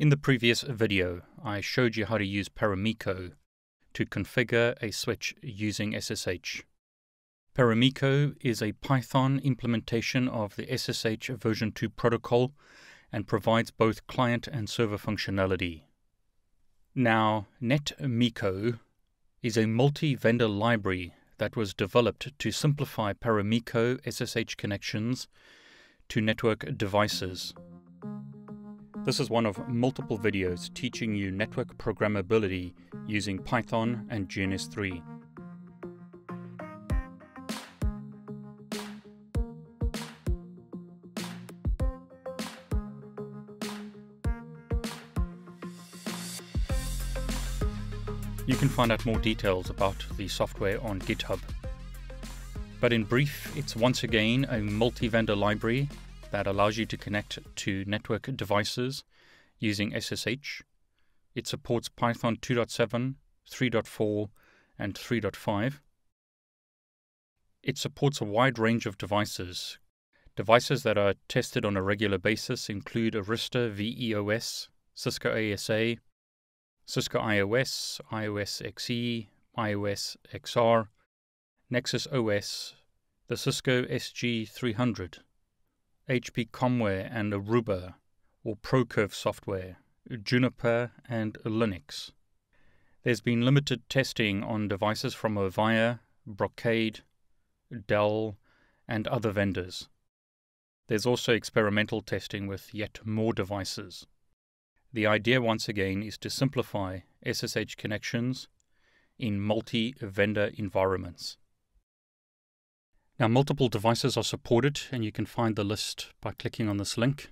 In the previous video, I showed you how to use Paramiko to configure a switch using SSH. Paramiko is a Python implementation of the SSH version 2 protocol and provides both client and server functionality. Now, Netmiko is a multi-vendor library that was developed to simplify Paramiko SSH connections to network devices. This is one of multiple videos teaching you network programmability using Python and GNS3. You can find out more details about the software on GitHub. But in brief, it's once again a multi-vendor library that allows you to connect to network devices using SSH. It supports Python 2.7, 3.4, and 3.5. It supports a wide range of devices. Devices that are tested on a regular basis include Arista VEOS, Cisco ASA, Cisco IOS, IOS XE, IOS XR, Nexus OS, the Cisco SG300, HP Comware and Aruba, or ProCurve software, Juniper and Linux. There's been limited testing on devices from Avaya, Brocade, Dell, and other vendors. There's also experimental testing with yet more devices. The idea once again is to simplify SSH connections in multi-vendor environments. Now, multiple devices are supported, and you can find the list by clicking on this link.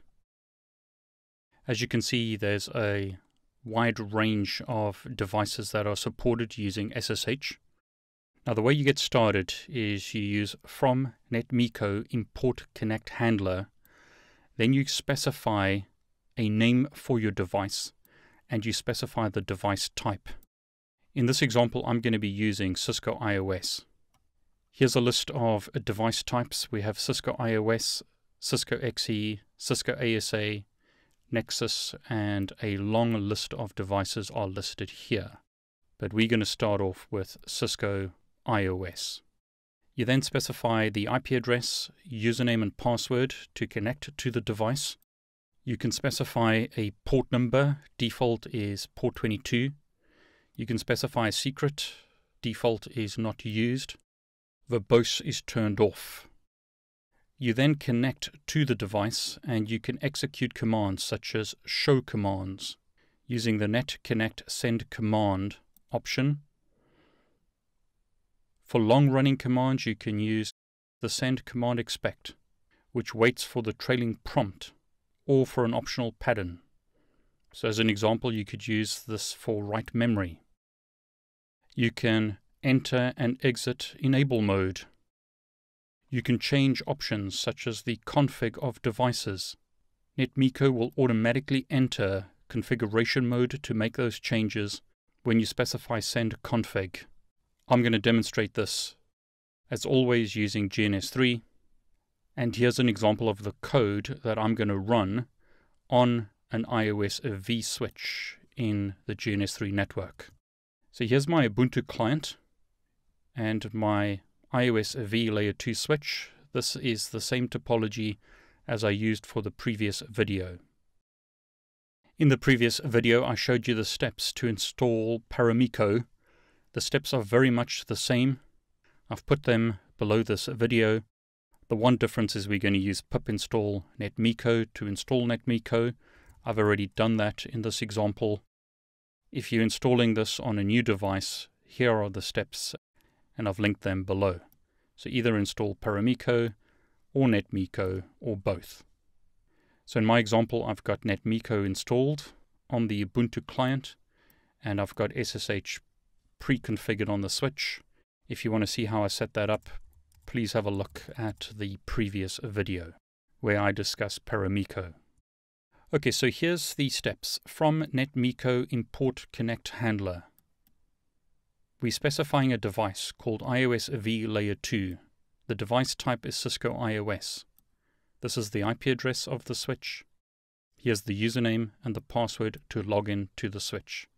As you can see, there's a wide range of devices that are supported using SSH. Now, the way you get started is you use from Netmiko import ConnectHandler, then you specify a name for your device, and you specify the device type. In this example, I'm going to be using Cisco IOS. Here's a list of device types. We have Cisco IOS, Cisco XE, Cisco ASA, Nexus, and a long list of devices are listed here. But we're going to start off with Cisco IOS. You then specify the IP address, username, and password to connect to the device. You can specify a port number. Default is port 22. You can specify a secret. Default is not used. Verbose is turned off. You then connect to the device, and you can execute commands such as show commands using the net connect send command option. For long running commands, you can use the send command expect, which waits for the trailing prompt or for an optional pattern. So as an example, you could use this for write memory. You can enter and exit enable mode. You can change options such as the config of devices. Netmiko will automatically enter configuration mode to make those changes when you specify send config. I'm going to demonstrate this, as always, using GNS3. And here's an example of the code that I'm going to run on an IOSv switch in the GNS3 network. So here's my Ubuntu client and my IOSv layer 2 switch. This is the same topology as I used for the previous video. In the previous video, I showed you the steps to install Paramiko. The steps are very much the same. I've put them below this video. The one difference is we're going to use pip install netmiko to install netmiko. I've already done that in this example. If you're installing this on a new device, here are the steps, and I've linked them below. So either install Paramiko or Netmiko or both. So in my example, I've got Netmiko installed on the Ubuntu client, and I've got SSH pre-configured on the switch. If you want to see how I set that up, please have a look at the previous video where I discuss Paramiko. Okay, so here's the steps. From Netmiko import ConnectHandler. We're specifying a device called IOSv layer 2. The device type is Cisco IOS. This is the IP address of the switch. Here's the username and the password to log in to the switch.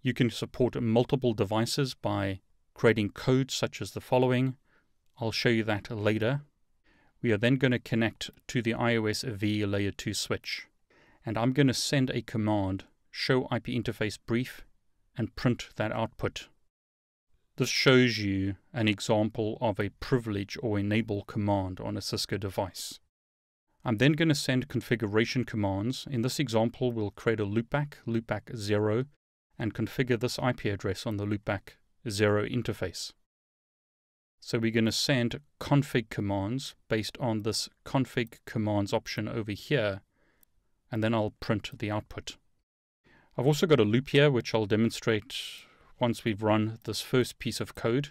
You can support multiple devices by creating code such as the following. I'll show you that later. We are then going to connect to the IOSv layer 2 switch. And I'm going to send a command, show IP interface brief, and print that output. This shows you an example of a privilege or enable command on a Cisco device. I'm then going to send configuration commands. In this example, we'll create a loopback, loopback 0, and configure this IP address on the loopback 0 interface. So we're going to send config commands based on this config commands option over here, and then I'll print the output. I've also got a loop here, which I'll demonstrate once we've run this first piece of code.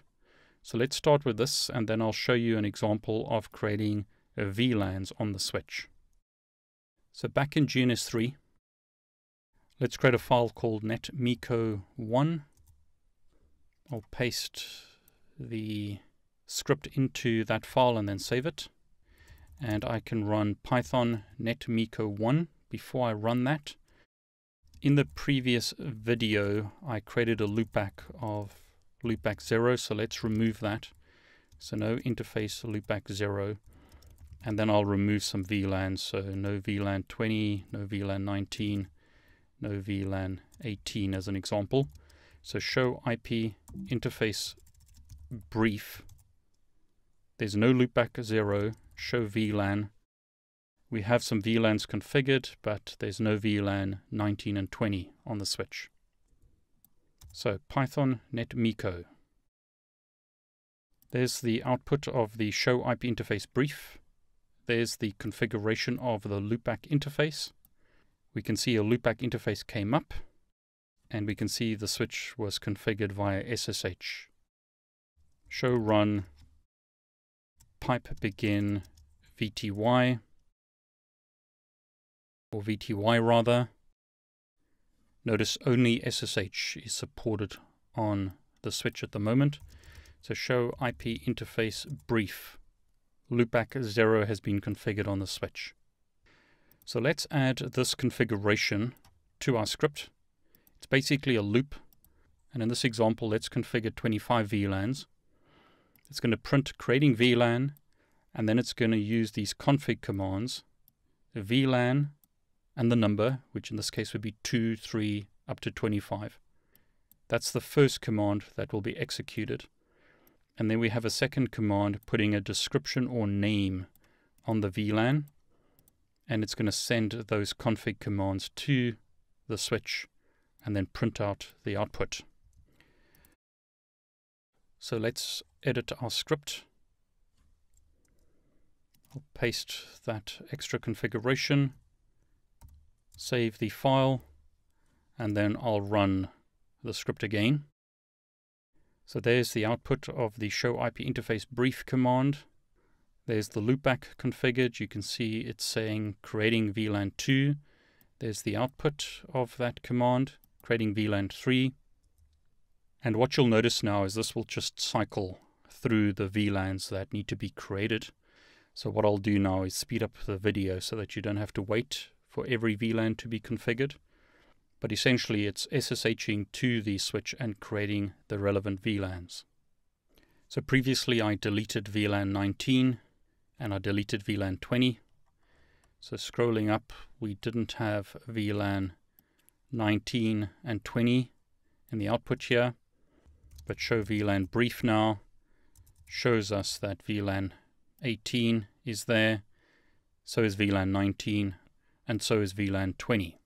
So let's start with this, and then I'll show you an example of creating VLANs on the switch. So back in GNS3, let's create a file called netmiko1. I'll paste the script into that file and then save it. And I can run Python netmiko1. Before I run that, in the previous video, I created a loopback of loopback 0, so let's remove that. So no interface loopback 0. And then I'll remove some VLANs, so no VLAN 20, no VLAN 19, no VLAN 18 as an example. So show IP interface brief. There's no loopback 0, show VLAN. We have some VLANs configured, but there's no VLAN 19 and 20 on the switch. So Python netmiko. There's the output of the show IP interface brief. There's the configuration of the loopback interface. We can see a loopback interface came up, and we can see the switch was configured via SSH. Show run pipe begin VTY, or VTY rather. Notice only SSH is supported on the switch at the moment. So show IP interface brief. Loopback 0 has been configured on the switch. So let's add this configuration to our script. It's basically a loop. And in this example, let's configure 25 VLANs. It's going to print creating VLAN, and then it's going to use these config commands, VLAN and the number, which in this case would be 2, 3, up to 25. That's the first command that will be executed. And then we have a second command putting a description or name on the VLAN, and it's going to send those config commands to the switch and then print out the output. So let's edit our script. I'll paste that extra configuration, save the file, and then I'll run the script again. So there's the output of the show IP interface brief command. There's the loopback configured. You can see it's saying creating VLAN 2. There's the output of that command, creating VLAN 3. And what you'll notice now is this will just cycle through the VLANs that need to be created. So what I'll do now is speed up the video so that you don't have to wait for every VLAN to be configured. But essentially it's SSHing to the switch and creating the relevant VLANs. So previously I deleted VLAN 19 and I deleted VLAN 20. So scrolling up, we didn't have VLAN 19 and 20 in the output here, but show VLAN brief now shows us that VLAN 18 is there, so is VLAN 19, and so is VLAN 20.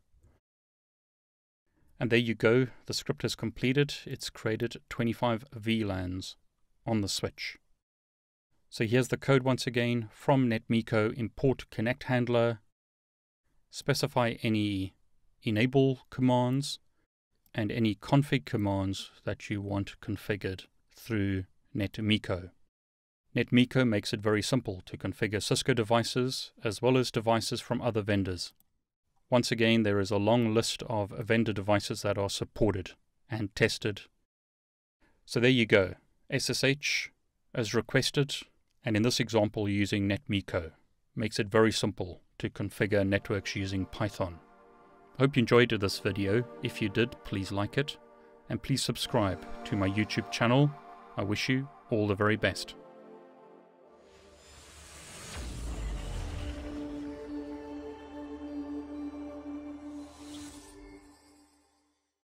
And there you go, the script is completed. It's created 25 VLANs on the switch. So here's the code once again. From netmiko, import ConnectHandler, specify any enable commands and any config commands that you want configured through netmiko. Netmiko makes it very simple to configure Cisco devices as well as devices from other vendors. Once again, there is a long list of vendor devices that are supported and tested. So there you go, SSH as requested, and in this example using netmiko. makes it very simple to configure networks using Python. Hope you enjoyed this video. If you did, please like it, and please subscribe to my YouTube channel. I wish you all the very best.